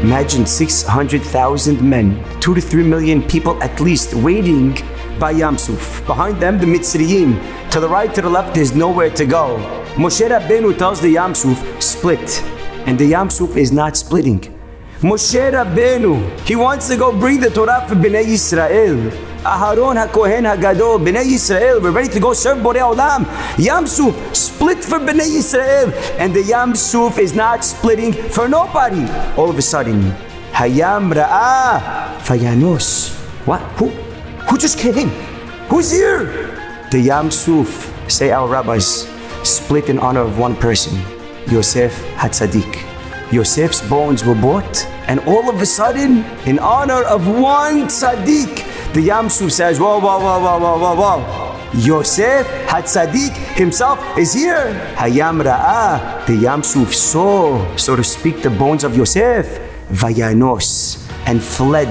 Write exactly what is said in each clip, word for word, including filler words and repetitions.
Imagine six hundred thousand men, two to three million people at least, waiting by Yam Suf. Behind them, the Mitzrayim. To the right, to the left, there's nowhere to go. Moshe Rabbeinu tells the Yam Suf, split. And the Yam Suf is not splitting. Moshe Rabbeinu, he wants to go bring the Torah for Bnei Yisrael. Aharon HaKohen HaGadol, Bnei Yisrael, we're ready to go serve Borei Olam. Yam Suf, split for Bnei Yisrael. And the Yam Suf is not splitting for nobody. All of a sudden, Hayam Ra'ah, Fayanos. What? Who? Who just came? Who's here? The Yam Suf, say our rabbis, split in honor of one person, Yosef HaTzadik. Yosef's bones were bought, and all of a sudden, in honor of one Tzadiq, the Yam Suf says, whoa, whoa, whoa, whoa, whoa, whoa, whoa. Yosef HaTzadik himself is here. Hayam Ra'ah, the Yam Suf saw, so to speak, the bones of Yosef, Vayanos, and fled.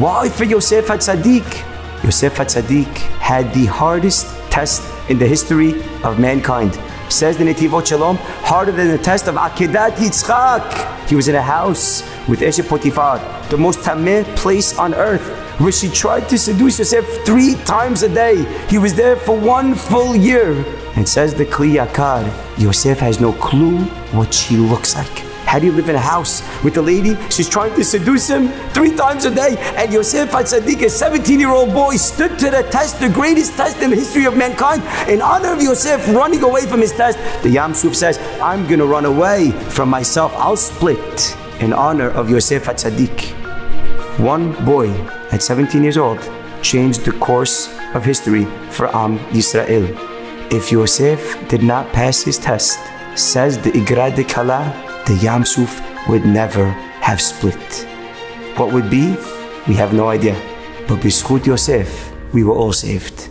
Why for Yosef HaTzadik? Yosef HaTzadik had the hardest test in the history of mankind. Says the Netivot Shalom, harder than the test of Akedat Yitzchak. He was in a house with Eshet Potiphar, the most tameh place on earth, where she tried to seduce Yosef three times a day. He was there for one full year. And says the Kli Yakar, Yosef has no clue what she looks like. How do you live in a house with a lady? She's trying to seduce him three times a day. And Yosef HaTzadik, a seventeen-year-old boy, stood to the test, the greatest test in the history of mankind. In honor of Yosef running away from his test, the Yam Suf says, I'm going to run away from myself. I'll split in honor of Yosef HaTzadik. One boy at seventeen years old changed the course of history for Am Yisrael. If Yosef did not pass his test, says the Igra D'Kalah, the Yam Suf would never have split. What would be? We have no idea. But Bishvut Yosef, we were all saved.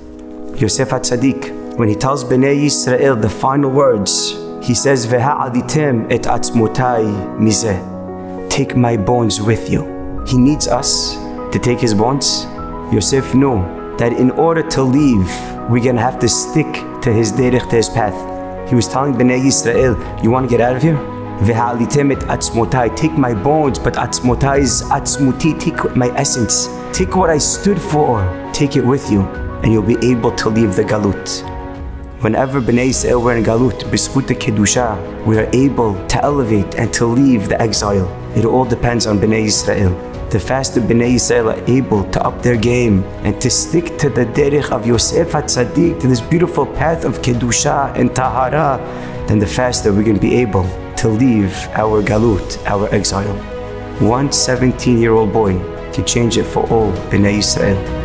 Yosef HaTzadik, when he tells Bnei Yisrael the final words, he says, "V'ha'alitemet atsmotai mizeh." Take my bones with you. He needs us to take his bones. Yosef knew that in order to leave, we're going to have to stick to his derech, to his path. He was telling Bnei Yisrael, you want to get out of here? V'ha'alitemet atsmotai, take my bones, but atsmotai is atsmuti, take my essence. Take what I stood for, take it with you, and you'll be able to leave the galut. Whenever Bnei Yisrael were in galut, bisputa kedushah, we are able to elevate and to leave the exile. It all depends on Bnei Yisrael. The faster Bnei Yisrael are able to up their game and to stick to the derech of Yosef HaTzadik, to this beautiful path of kedushah and tahara, then the faster we're going to be able to leave our galut, our exile. One seventeen-year-old boy can change it for all Bnei Yisrael.